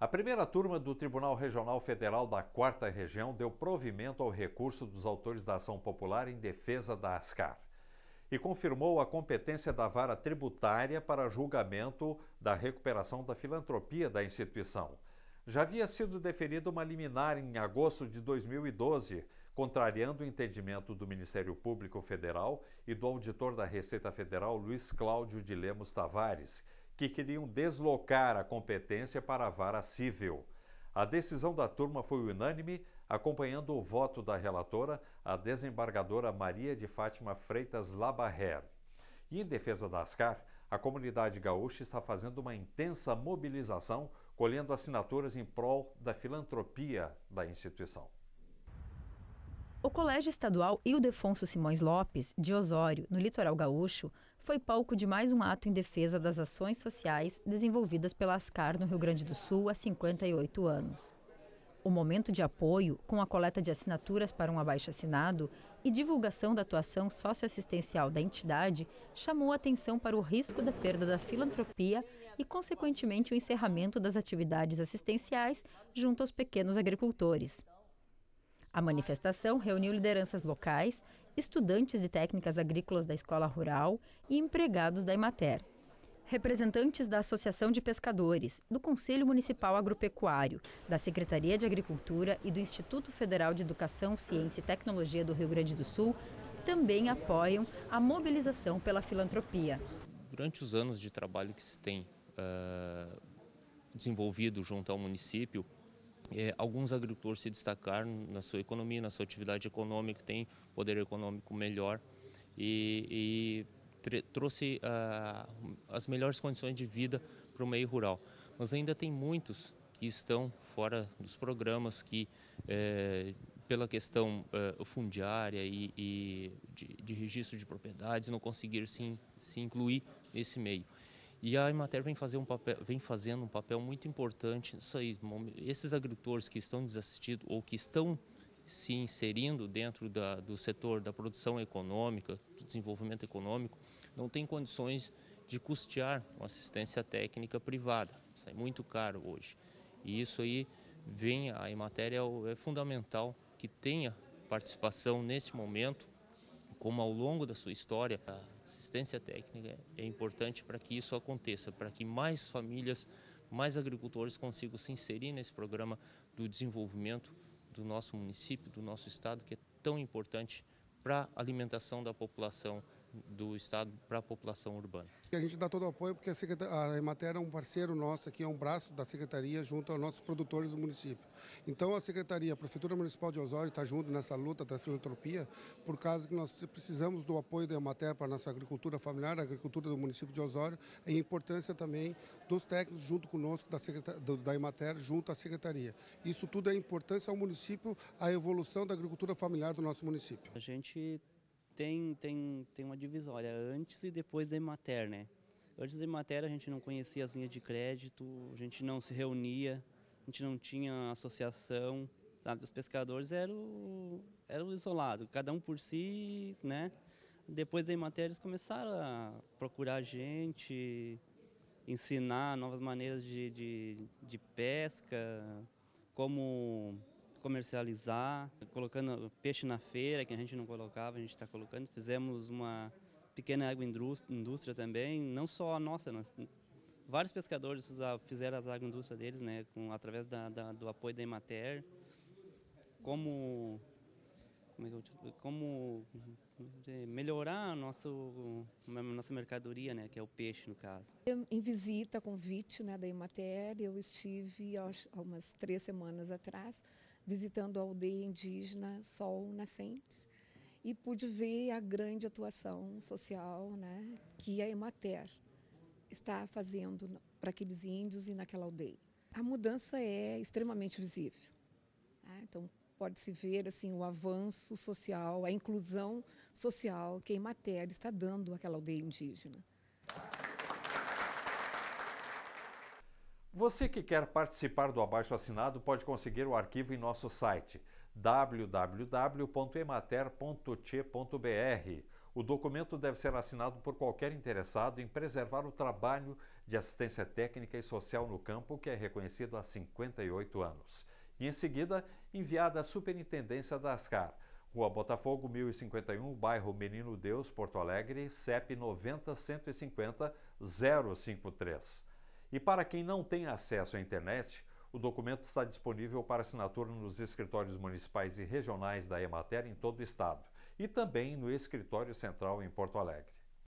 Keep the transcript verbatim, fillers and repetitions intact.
A primeira turma do Tribunal Regional Federal da quarta Região deu provimento ao recurso dos autores da ação popular em defesa da ASCAR e confirmou a competência da vara tributária para julgamento da recuperação da filantropia da instituição. Já havia sido deferida uma liminar em agosto de dois mil e doze, contrariando o entendimento do Ministério Público Federal e do auditor da Receita Federal, Luiz Cláudio de Lemos Tavares, que queriam deslocar a competência para a vara civil. A decisão da turma foi unânime, acompanhando o voto da relatora, a desembargadora Maria de Fátima Freitas Labarrer. E em defesa da ASCAR, a comunidade gaúcha está fazendo uma intensa mobilização, colhendo assinaturas em prol da filantropia da instituição. O Colégio Estadual Ildefonso Simões Lopes, de Osório, no litoral gaúcho, foi palco de mais um ato em defesa das ações sociais desenvolvidas pela ASCAR no Rio Grande do Sul há cinquenta e oito anos. O momento de apoio, com a coleta de assinaturas para um abaixo-assinado e divulgação da atuação socioassistencial da entidade, chamou a atenção para o risco da perda da filantropia e, consequentemente, o encerramento das atividades assistenciais junto aos pequenos agricultores. A manifestação reuniu lideranças locais, estudantes de técnicas agrícolas da escola rural e empregados da EMATER, representantes da Associação de Pescadores, do Conselho Municipal Agropecuário, da Secretaria de Agricultura e do Instituto Federal de Educação, Ciência e Tecnologia do Rio Grande do Sul, também apoiam a mobilização pela filantropia. Durante os anos de trabalho que se tem Uh, desenvolvido junto ao município, eh, alguns agricultores se destacaram na sua economia, na sua atividade econômica, tem poder econômico melhor e, e trouxe uh, as melhores condições de vida para o meio rural. Mas ainda tem muitos que estão fora dos programas que, eh, pela questão uh, fundiária e, e de, de registro de propriedades, não conseguiram se, se incluir nesse meio. E a EMATER vem, fazer um papel, vem fazendo um papel muito importante nisso aí. Esses agricultores que estão desassistidos ou que estão se inserindo dentro da, do setor da produção econômica, do desenvolvimento econômico, não tem condições de custear uma assistência técnica privada. Isso é muito caro hoje. E isso aí vem, a EMATER é fundamental que tenha participação nesse momento, como ao longo da sua história. A assistência técnica é importante para que isso aconteça, para que mais famílias, mais agricultores consigam se inserir nesse programa do desenvolvimento do nosso município, do nosso estado, que é tão importante para a alimentação da população do estado, para a população urbana. A gente dá todo o apoio porque a EMATER é um parceiro nosso aqui, é um braço da Secretaria junto aos nossos produtores do município. Então a Secretaria, a Prefeitura Municipal de Osório está junto nessa luta da filantropia, por causa que nós precisamos do apoio da EMATER para a nossa agricultura familiar, a agricultura do município de Osório, e a importância também dos técnicos junto conosco, da, da EMATER junto à Secretaria. Isso tudo é importância ao município, à evolução da agricultura familiar do nosso município. A gente Tem, tem, tem uma divisória antes e depois da EMATER, né? Antes da EMATER a gente não conhecia as linhas de crédito, a gente não se reunia, a gente não tinha associação, sabe? Os pescadores eram, eram isolados, cada um por si, né? Depois da EMATER eles começaram a procurar a gente, ensinar novas maneiras de, de, de pesca, como comercializar, colocando peixe na feira, que a gente não colocava, a gente está colocando. Fizemos uma pequena agroindústria também, não só a nossa, nós, vários pescadores fizeram as agroindústrias deles, né, com, através da, da, do apoio da EMATER. Como, como, é que eu, como melhorar a nossa, a nossa mercadoria, né, que é o peixe, no caso. Em visita, convite, né, da EMATER, eu estive há umas três semanas atrás, visitando a aldeia indígena Sol Nascente, e pude ver a grande atuação social, né, que a EMATER está fazendo para aqueles índios e naquela aldeia. A mudança é extremamente visível, né? Então pode-se ver assim, o avanço social, a inclusão social que a EMATER está dando àquela aldeia indígena. Você que quer participar do Abaixo Assinado pode conseguir o arquivo em nosso site w w w ponto emater ponto t e ponto b r. O documento deve ser assinado por qualquer interessado em preservar o trabalho de assistência técnica e social no campo, que é reconhecido há cinquenta e oito anos. E, em seguida, enviado à Superintendência da ASCAR, Rua Botafogo, mil e cinquenta e um, bairro Menino Deus, Porto Alegre, C E P nove zero um cinco zero zero cinco três. E para quem não tem acesso à internet, o documento está disponível para assinatura nos escritórios municipais e regionais da EMATER em todo o estado e também no escritório central em Porto Alegre.